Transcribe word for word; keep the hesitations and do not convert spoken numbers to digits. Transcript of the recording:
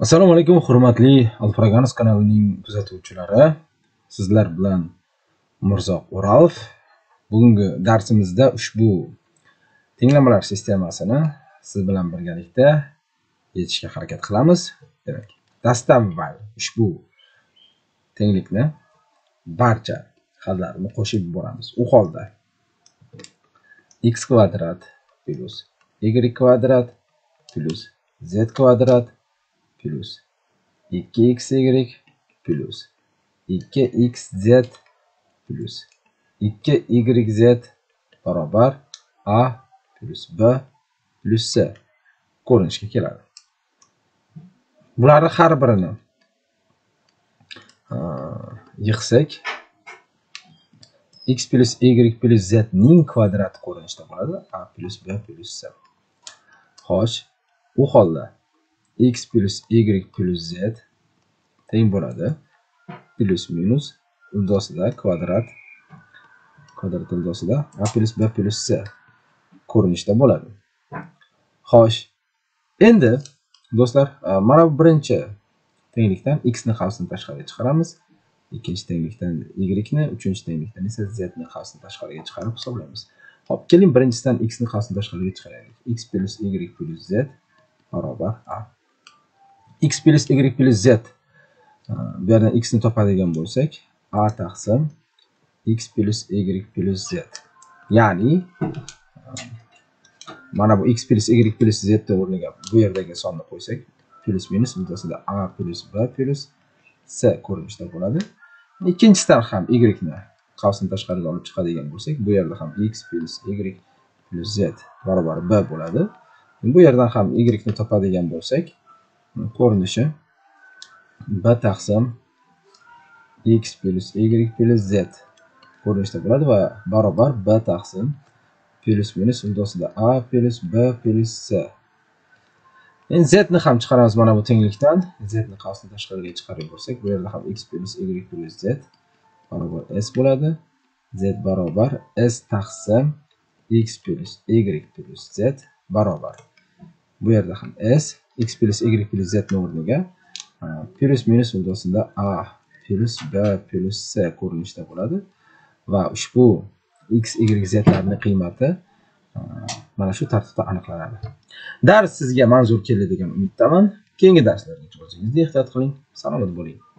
Assalomu alaykum hurmatli Alfraganus kanalining kuzatuvchilari. Sizlar bilan Mirzo O'ralov. Bugungi darsimizda ushbu tenglamalar sistemasini siz bilan birgalikda yechishga harakat qilamiz. Demak, dastavval ushbu tenglikni barcha hadlarini qo'shib boramiz. U holda x kvadrat plus y kvadrat plus z kvadrat plus iki xy plus iki xz plus iki yz beraber a plus b plus c ko'rinishga keladi. Bularni har birini yig'sak x plus y plus z ning kvadrat ko'rinishda bo'ladi a plus b plus c. Xo'sh, u holda x plus y plus z teng bo'ladi plus minus ildosida kvadrat kvadrat ildosida a plus b plus c ko'rinishda bo'ladi. Xo'sh, endi do'stlar, mana bu birinchi tenglikdan x ni havsini tashqariga chiqaramiz, ikkinchi tenglikdan y ni, uchinchi tenglikdan esa z ni havsini tashqariga chiqarib hisoblaymiz. Xo'p, keling birinchisidan x ni havsini tashqariga chiqaraylik. X plus y plus z barobar a. X plus y plus z. Bu yerdan x'ni topadigan bo'lsak, a taqsim x plus y plus z. Ya'ni mana bu x plus y plus z ni o'rniga bu yerdagi sonni qo'ysak, plus minus imtosida a plus b plus c ko'rinishda bo'ladi. Ikkinchisidan ham y ni qavsni tashqariga olib chiqadigan bo'lsak, bu yerda ham x plus y plus z barobar b bo'ladi. Bu yerdan ham y ni topadigan bo'lsak, ko'rinishi b taqsim x plus y plus z ko'rinishda bo'ladi va barobar b taqsim plus minus ildosida a plus b plus c. Endi z ni ham chiqaramiz mana bu tenglikdan. Z ni qavsni tashqariga chiqarib bo'lsak, bu yerda ham x plus y plus z barobar s bo'ladi. Z barobar s taqsim x plus y plus z barobar. Bu yerda ham s x plus y plus z o'rniga plus minus ildosida a plus b plus c ko'rinishda bo'ladi va ushbu x y z larning qiymati mana shu tartibda aniqlanadi. Dars sizga manzur keldi degan umiddaman. Keyingi darslarga o'zingizni ehtiyot qiling. Salomat bo'ling.